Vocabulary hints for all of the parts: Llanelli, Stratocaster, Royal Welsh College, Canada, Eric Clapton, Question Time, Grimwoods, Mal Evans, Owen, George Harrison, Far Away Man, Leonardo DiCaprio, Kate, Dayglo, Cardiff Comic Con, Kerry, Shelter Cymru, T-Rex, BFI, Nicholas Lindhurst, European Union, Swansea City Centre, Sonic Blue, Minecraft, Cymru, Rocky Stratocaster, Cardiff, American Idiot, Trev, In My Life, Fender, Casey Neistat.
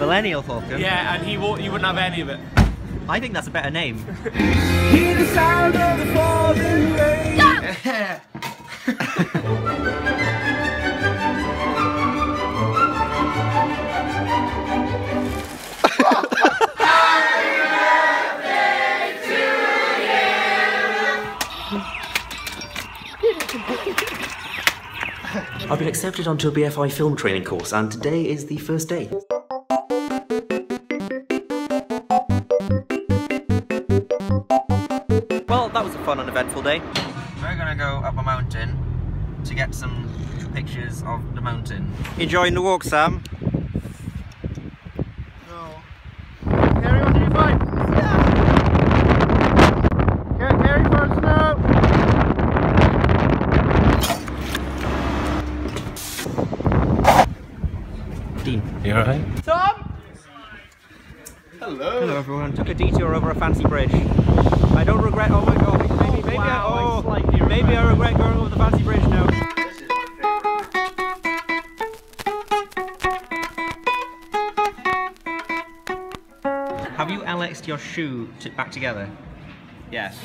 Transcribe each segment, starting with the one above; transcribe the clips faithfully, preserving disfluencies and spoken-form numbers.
Millennial Falcon? Yeah, and he, won't, he wouldn't have any of it. I think that's a better name. Hear the sound of the falling rain. Yeah. I've been accepted onto a B F I film training course, and today is the first day. Well, that was a fun and eventful day. We're gonna go up a mountain to get some pictures of the mountain. Enjoying the walk, Sam? No. Carry on to your bike. Yeah. Carry first now. Dean. You alright? Tom! Hello! Hello everyone. Took a detour over a fancy bridge. I don't regret oh my god, maybe, maybe, wow, I, oh, maybe I regret going over the fancy bridge now. This is my favourite. Have you Alexed your shoe to back together? Yes.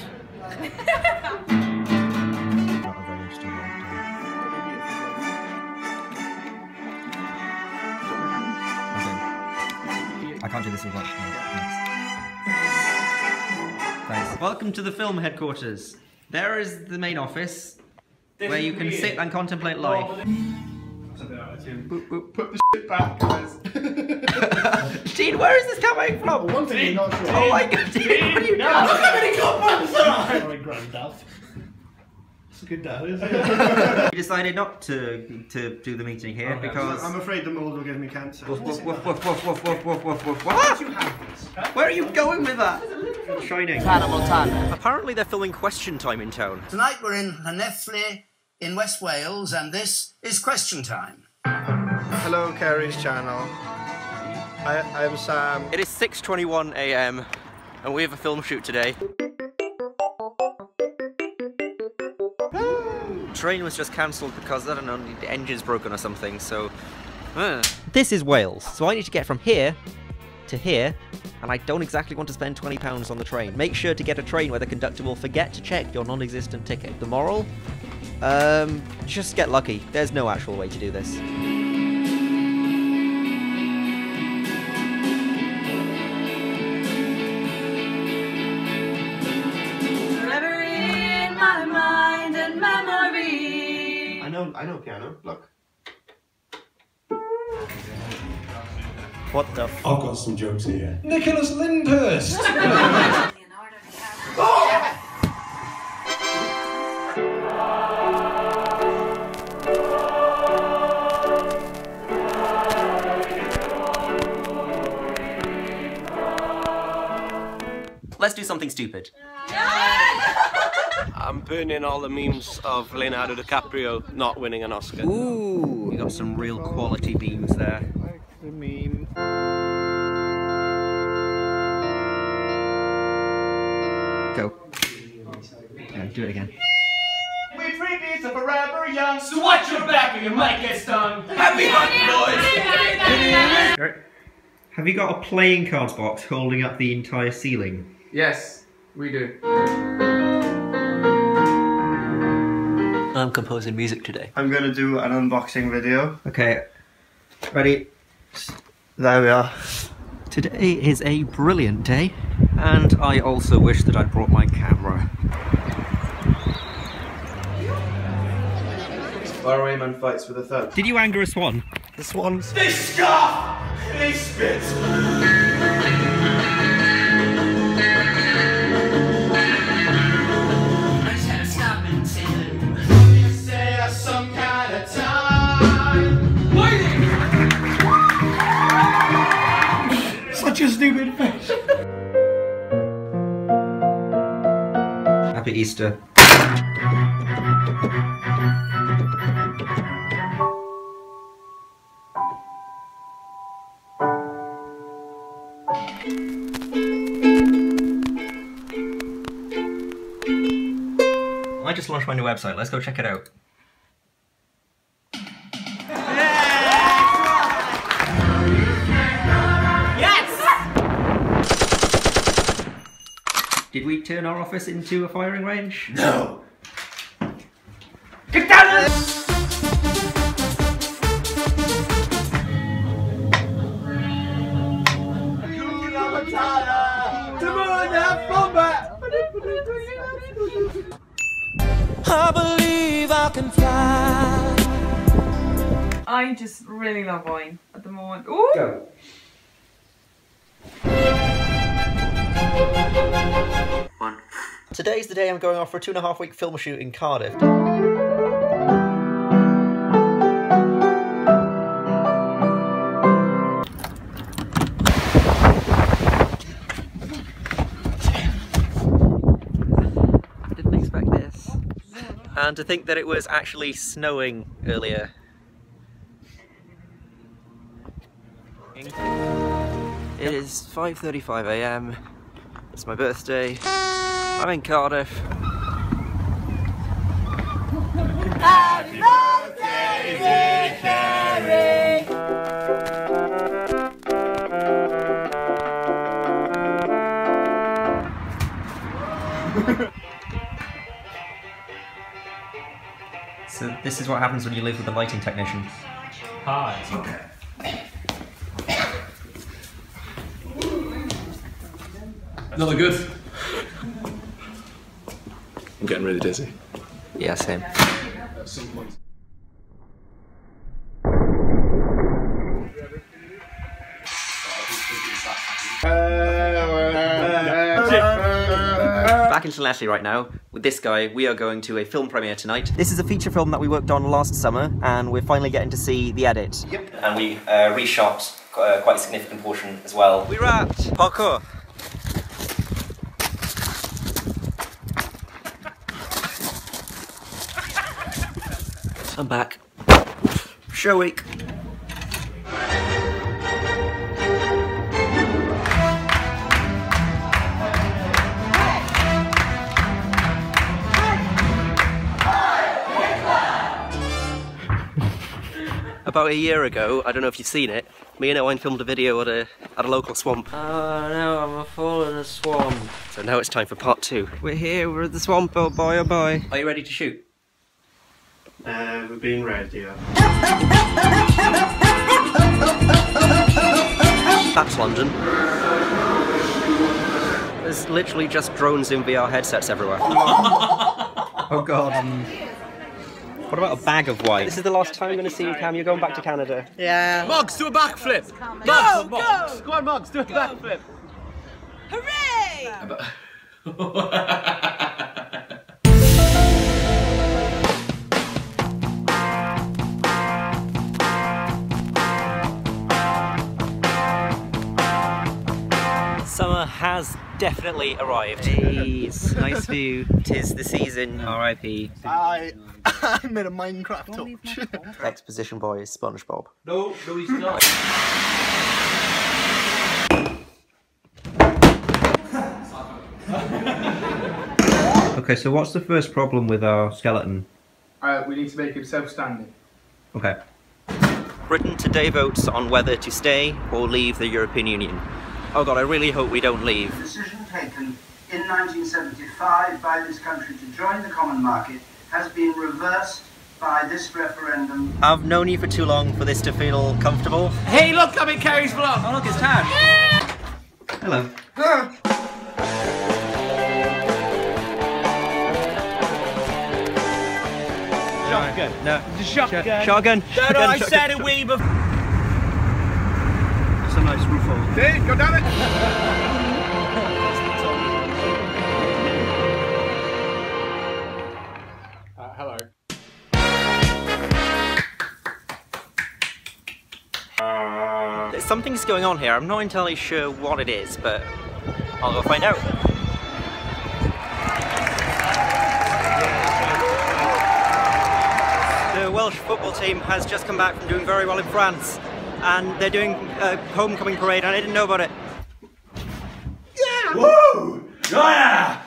I can't do this without. Thanks. Thanks. Welcome to the film headquarters. There is the main office this where you can weird. sit and contemplate life. Boop, boop. Put the shit back, guys. Dean, where is this coming from? Well, one thing Dean, not sure. Oh my god, Dean, Dean, what are you doing? No. Look how many cop are! Sorry, Grandad. It's a good dad, isn't it? We decided not to to do the meeting here okay. because I'm afraid the mold will give me cancer. Woof woof woof woof woof woof woof woof woof woof. What? Where are you going with that? Shining. Animal Tan. Apparently they're filming Question Time in town. Tonight we're in Llanelli in West Wales, and this is Question Time. Hello, Kerry's channel. I I'm Sam. It is six twenty-one A M, and we have a film shoot today. Train was just cancelled because, I don't know, the engine's broken or something, so... Uh. This is Wales, so I need to get from here to here, and I don't exactly want to spend twenty pounds on the train. Make sure to get a train where the conductor will forget to check your non-existent ticket. The moral? Um, just get lucky. There's no actual way to do this. I know piano, look. What the f- I've got some jokes here. Nicholas Lindhurst! Leonardo DiCaprio. Oh! Let's do something stupid. I'm burning all the memes of Leonardo DiCaprio not winning an Oscar. Ooh, you got some real quality memes there. Like the meme. Go. Yeah, do it again. We're free beats of forever young, so watch your back or you might get stung. Happy hunting, boys! Have you got a playing cards box holding up the entire ceiling? Yes, we do. I'm composing music today. I'm gonna do an unboxing video. Okay, ready? There we are. Today is a brilliant day, and I also wish that I'd brought my camera. Far Away Man fights with a thumb. Did you anger a swan? The swans. This scarf! This spit! Stupid fish. Happy Easter. I just launched my new website. Let's go check it out. Yeah! Did we turn our office into a firing range? No! Get down! I believe I can fly. I just really love wine at the moment. Ooh! Go. One. Today's the day I'm going off for a two and a half week film shoot in Cardiff. Didn't expect this. And to think that it was actually snowing earlier. It is five thirty-five A M, it's my birthday, I'm in Cardiff. Happy birthday, dear Kerry! So this is what happens when you live with a lighting technician. Hi. Okay. Not look good. I'm getting really dizzy. Yeah, same. At some point. Back in Llanelli right now with this guy. We are going to a film premiere tonight. This is a feature film that we worked on last summer, and we're finally getting to see the edit. Yep. And we uh, reshot uh, quite a significant portion as well. We're at Parkour. I'm back. Show week. About a year ago, I don't know if you've seen it, me and Owen filmed a video at a, at a local swamp. Oh no, I'm a fall in a swamp. So now it's time for part two. We're here, we're at the swamp, oh boy, oh boy. Are you ready to shoot? Uh, we're being read, yeah. That's London. There's literally just drones in V R headsets everywhere. Oh god. Um, what about a bag of white? This is the last time I'm going to see you, Cam. You're going back to Canada. Yeah. Moggs, do a backflip! Moggs, go, Moggs! Go on, Moggs, do a backflip! Hooray! Summer has definitely arrived. Hey, it's a nice view. Tis the season, R I P. I, I made a Minecraft touch. Exposition Boy is SpongeBob. No, no he's not. Okay, so what's the first problem with our skeleton? Uh, we need to make him self-standing. Okay. Britain today votes on whether to stay or leave the European Union. Oh god, I really hope we don't leave. The decision taken in nineteen seventy-five by this country to join the common market has been reversed by this referendum. I've known you for too long for this to feel comfortable. Hey look, I'm in Kerry's vlog! Oh look, it's Tad! Hello. Shotgun. No. Shotgun. Shotgun. No, no, I said a wee before. A nice roof over there. Go down it! uh, hello. Uh... Something's going on here. I'm not entirely sure what it is, but I'll go find out. The Welsh football team has just come back from doing very well in France. And they're doing a homecoming parade, and I didn't know about it. Yeah! Woo! Yeah!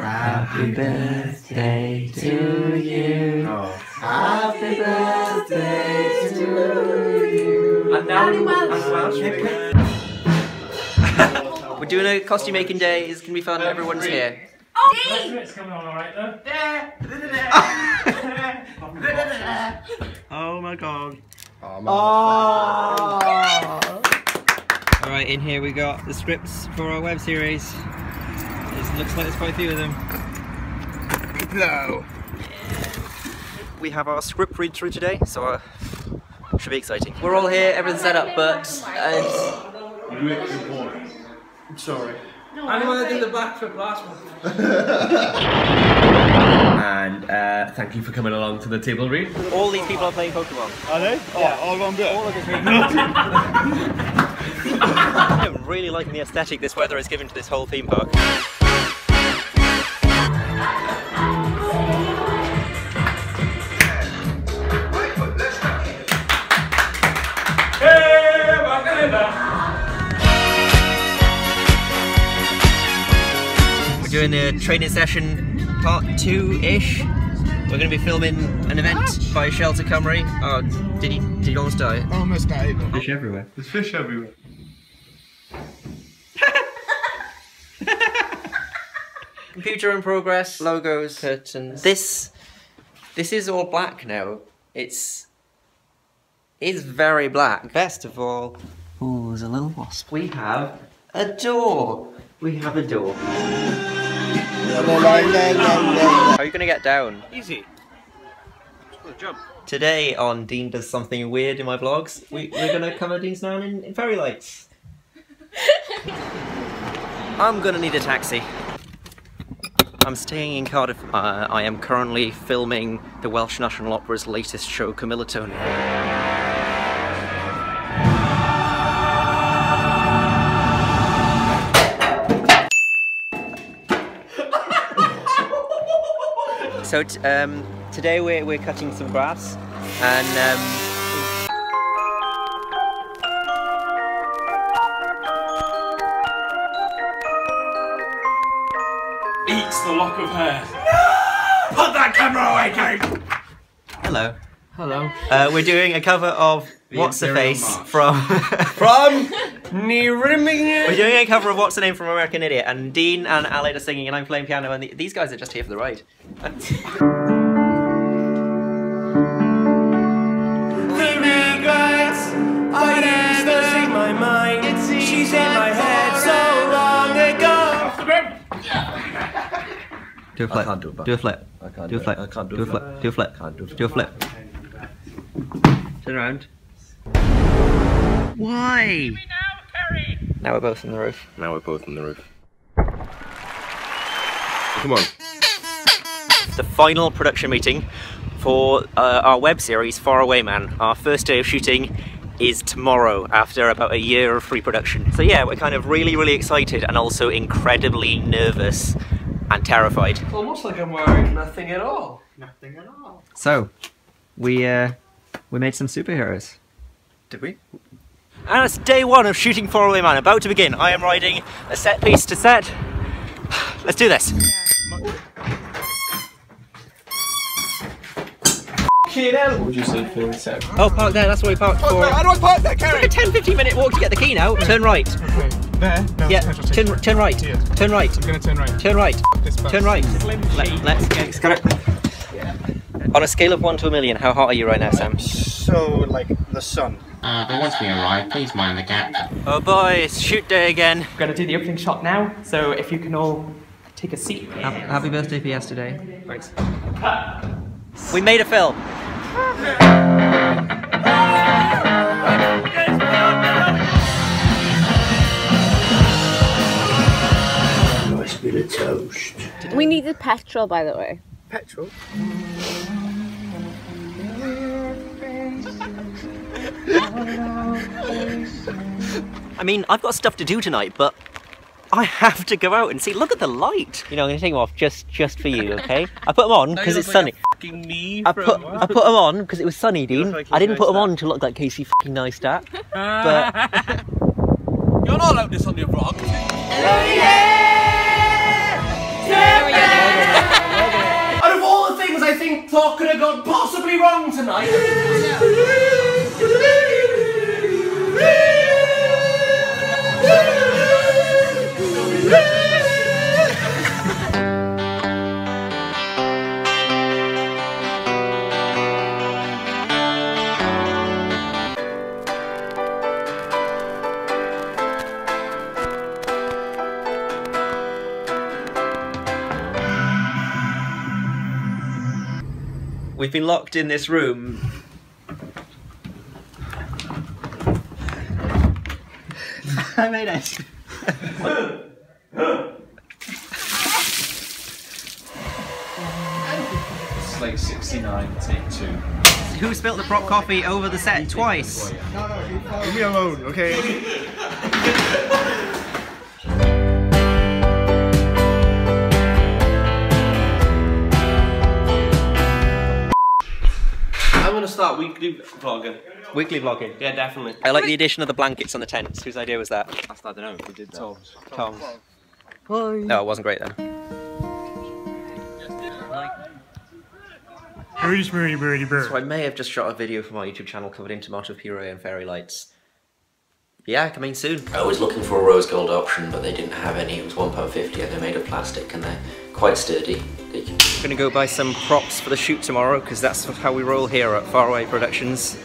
Happy birthday to you. Oh. Happy birthday to you. And now, and now, and now, and now. We're doing a costume making day. It's going to be fun. Everyone's here. Oh, Dean! It's coming on all right, though. There! There! Oh my god. Oh, my god. Oh. Alright, in here we got the scripts for our web series. It looks like there's quite a few of them. No! We have our script read through today, so uh, it should be exciting. We're all here, everything's set up, but... Uh, you make your point. I'm sorry. No, I'm going to do the backflip last one. And uh, thank you for coming along to the table read. All these people are playing Pokemon. Are they? Oh, yeah. All one bit. All of us. I'm really liking the aesthetic this weather has given to this whole theme park. Doing a training session part two-ish. We're going to be filming an event Ouch. by Shelter Cymru. Oh, did he, did he almost die? I almost died. There's fish everywhere. There's fish everywhere. Computer in progress, logos, curtains. This, this is all black now. It's, it's very black. Best of all, ooh, there's a little wasp. We have a door. We have a door. How are you gonna get down? Easy. Just gotta jump. Today on Dean Does Something Weird in my vlogs, we, we're gonna cover Dean's down in, in fairy lights. I'm gonna need a taxi. I'm staying in Cardiff. Uh, I am currently filming the Welsh National Opera's latest show, Camillatone. So um, today we're, we're cutting some grass and um, eats the lock of hair. No! Put that camera away, Kate! Hello. Hello. Uh, we're doing a cover of the What's Imperial the Face March. from... from... We're doing a cover of What's the Name from American Idiot, and Dean and Aleid are singing and I'm playing piano and the, these guys are just here for the ride. The regrets, I used to in my mind, she's in my head so long ago. Do a flip, I can't do a back. Do a flip, I can't do a flip, I can't do a flip, do a flip, can't do a flip, do a flip. Turn around. Why? Now we're both on the roof. Now we're both on the roof. Come on. The final production meeting for uh, our web series, Far Away Man. Our first day of shooting is tomorrow, after about a year of free production. So yeah, we're kind of really, really excited and also incredibly nervous and terrified. It's almost like I'm wearing nothing at all. Nothing at all. So, we, uh, we made some superheroes. Did we? And it's day one of shooting Far Away Man, about to begin. I am riding a set piece to set. Let's do this. What would you say for the set? Oh, park there, that's where we parked for. How do I park that, Kerry? It's like a ten to fifteen minute walk to get the key now. Turn right. There? No, yeah, turn, turn right. Yeah. Turn right. I'm going to turn right. Turn right. Turn right. Let, let's get, get it. Yeah. On a scale of one to a million, how hot are you right now, Sam? So, like, the sun. Uh, but once we arrive, please mind the gap. Oh boy, it's shoot day again. We're going to do the opening shot now, so if you can all take a seat. Yes. Happy birthday for yesterday. Thanks. We made a film. Nice bit of toast. We need the petrol, by the way. Petrol? I mean, I've got stuff to do tonight, but I have to go out and see. Look at the light. You know, I'm gonna take them off just just for you, okay? I put them on because it's sunny. I put I put them on because it was sunny, Dean. I didn't put them on to look like Casey fucking Neistat. But you're not allowed this on your vlog. Out of all the things I think Thor could have gone possibly wrong tonight. We've been locked in this room. I made it. Slate sixty-nine, take two. Who spilled the prop coffee over the set twice? No, no, leave me alone, okay? Start weekly vlogging. Weekly vlogging? Yeah, definitely. I like the addition of the blankets on the tents. Whose idea was that? That's, I don't know. Who did that? Tom's. Tom's. Tom's. No, it wasn't great then. So I may have just shot a video for my YouTube channel covered in tomato puree and fairy lights. Yeah, coming soon. I was looking for a rose gold option, but they didn't have any. It was one pound fifty and they're made of plastic and they're quite sturdy. I'm gonna go buy some props for the shoot tomorrow because that's how we roll here at Far Away Productions.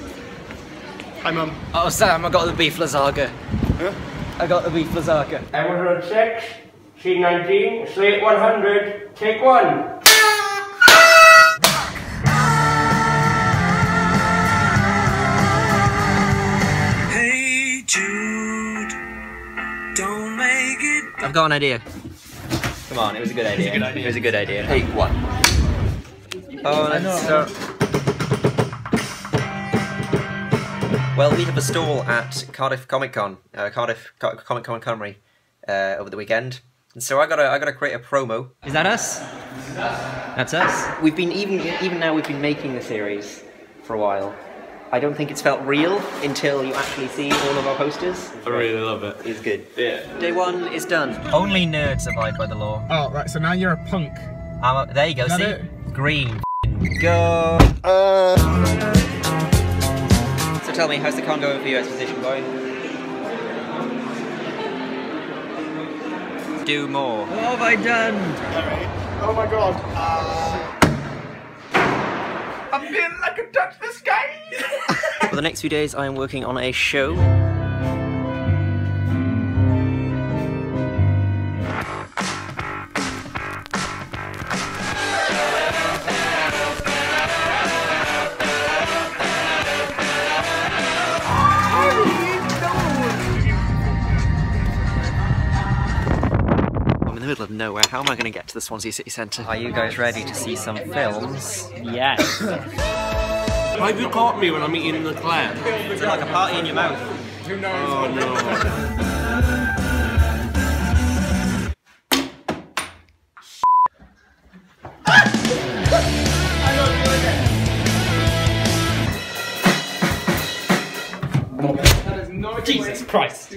Hi mum. Oh Sam, I got the beef lasagna. Huh? I got the beef lasagna. I was on six, scene nineteen, slate one hundred, take one. Hey Jude, don't make it. I've got an idea. Come on, it was a good idea. It was a good idea. It was a good idea. Take one. Oh, let's start. Well, we have a stall at Cardiff Comic Con, uh, Cardiff Co Comic Con Cymru, uh, over the weekend, and so I gotta, I gotta create a promo. Is that us? That's us. We've been even, even now we've been making the series for a while. I don't think it's felt real until you actually see all of our posters. I really love it. It's good. Yeah. Day one is done. Only nerds abide by the law. Oh, right, so now you're a punk. I'm a, there you go, see? It? Green. Go. Uh. So tell me, how's the con going for you, Exposition Boy? Do more. What have I done? Alright. Oh my god. Uh. I feel like I can touch the sky! For the next few days I am working on a show. In the middle of nowhere, how am I going to get to the Swansea City Centre? Are you guys ready to see some films? Yes. Why have you caught me when I'm eating the clam? It's like a party in your mouth. Who knows? Oh no. That is no Jesus way. Christ.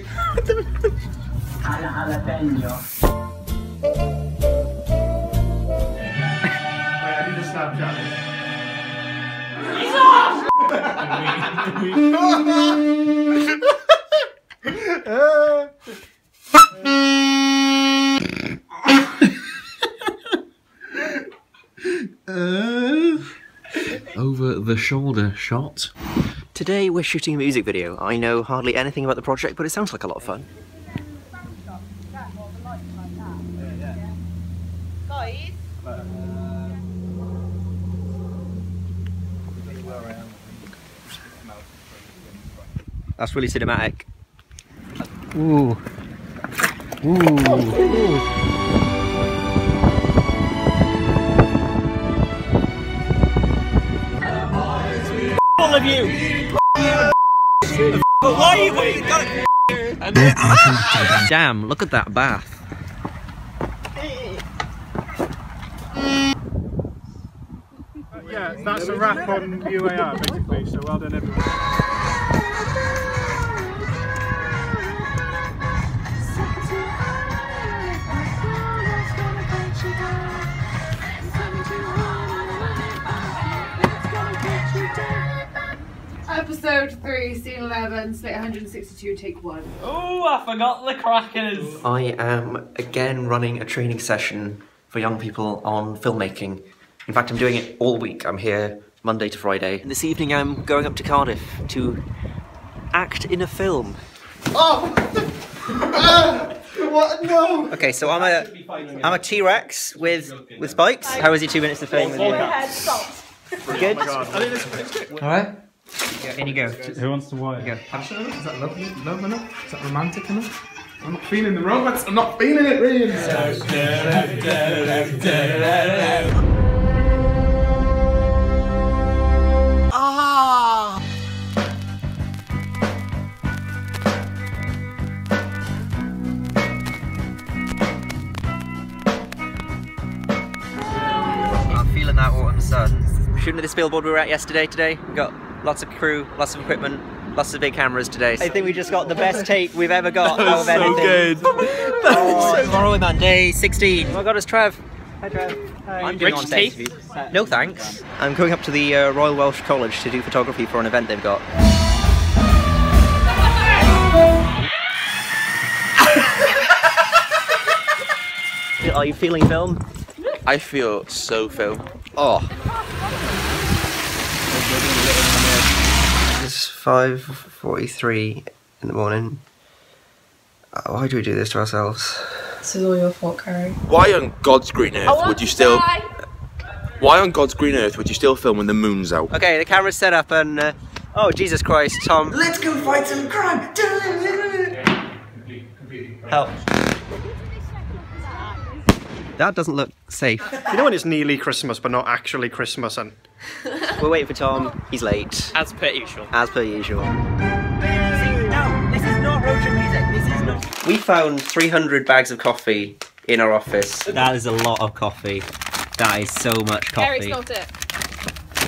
Over the shoulder shot. Today we're shooting a music video. I know hardly anything about the project, but it sounds like a lot of fun. That's really cinematic. Ooh. Ooh. Ooh. All of you! Why are you waiting? Damn, look at that bath. Yeah, that's a wrap on U A R basically, so well done everyone. Episode three, scene eleven, slate one hundred sixty-two, take one. Oh, I forgot the crackers. I am again running a training session for young people on filmmaking. In fact, I'm doing it all week. I'm here Monday to Friday. And this evening I'm going up to Cardiff to act in a film. Oh! uh, what? No! Okay, so I'm a I'm a T-Rex with, with spikes. How is it two minutes of fame with you? Good? Alright? In you go. Who wants to wire? Go. Passionate enough? Is that lovely? Love enough? Is that romantic enough? I'm not feeling the romance. I'm not feeling it, really. Ah! I'm feeling that autumn sun. We're shooting at this billboard we were at yesterday. Today we got lots of crew, lots of equipment. Lots of big cameras today. So. I think we just got the best take we've ever got. That was out of so anything. Good. That was so Far Away Man, day sixteen. Oh my God, it's Trev. Hi, Trev. Hi. I'm doing on stage. No thanks. I'm going up to the uh, Royal Welsh College to do photography for an event they've got. Are you feeling film? I feel so film. Oh. It's five forty-three in the morning. Why do we do this to ourselves? This is all your fault, Kerry. Why on God's green earth would you still... Die. Why on God's green earth would you still film when the moon's out? Okay, the camera's set up and... Uh, oh, Jesus Christ, Tom. Let's go fight some crime! Help. That doesn't look safe. You know when it's nearly Christmas but not actually Christmas and... We're waiting for Tom. He's late. As per usual. As per usual. No, this is not road trip music. This is not. We found three hundred bags of coffee in our office. That is a lot of coffee. That is so much coffee. Harry smelt it.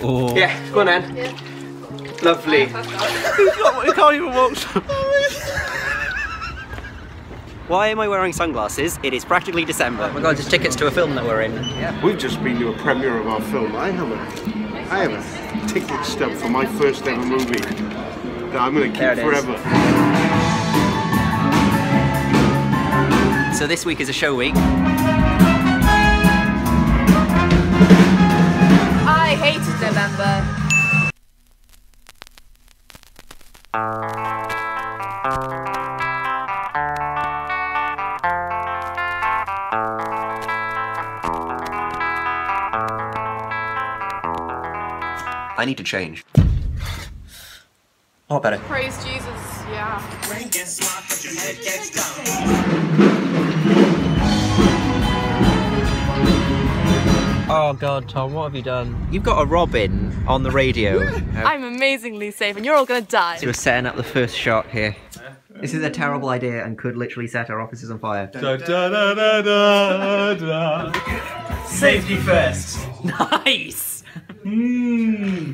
Oh. Yeah, go on then. Yeah. Lovely. We can't even walk. Why am I wearing sunglasses? It is practically December. Oh my God, there's tickets to a film that we're in. Yeah. We've just been to a premiere of our film. I have a. I have a ticket stub for my first ever movie that I'm going to keep forever. So this week is a show week. I hated November. I need to change. Oh, better. Praise Jesus, yeah. Oh God, Tom, what have you done? You've got a robin on the radio. I'm amazingly safe and you're all gonna die. So we're setting up the first shot here. This is a terrible idea and could literally set our offices on fire. Da, da, da, da, da, da. Safety first. Nice. Mm.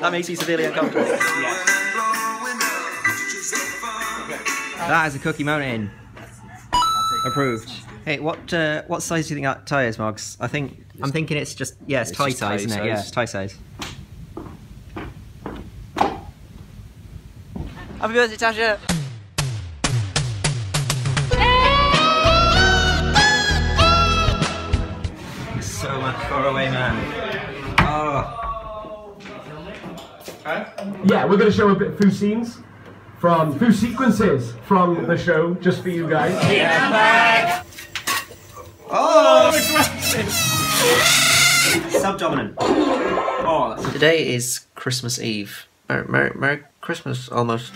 That makes me severely uncomfortable. Yeah. That is a Cookie Mountain. Approved. Hey, what uh, what size do you think that tie is, Moggs? I think I'm thinking it's just yeah, it's, it's tie size, isn't it? Yeah, it's tie size. Happy birthday, Tasha. So much Far Away Man. Oh. Yeah, we're going to show a bit of food scenes from food sequences from the show just for you guys. Yeah. Oh, subdominant. Oh, that's... Today is Christmas Eve. Merry, Merry, Merry Christmas, almost.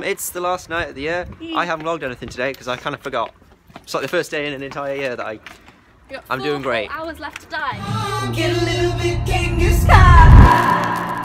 It's the last night of the year. I haven't vlogged anything today because I kind of forgot. It's like the first day in an entire year that I, I'm doing great. Hours left to die.